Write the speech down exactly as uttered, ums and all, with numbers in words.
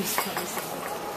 Please come.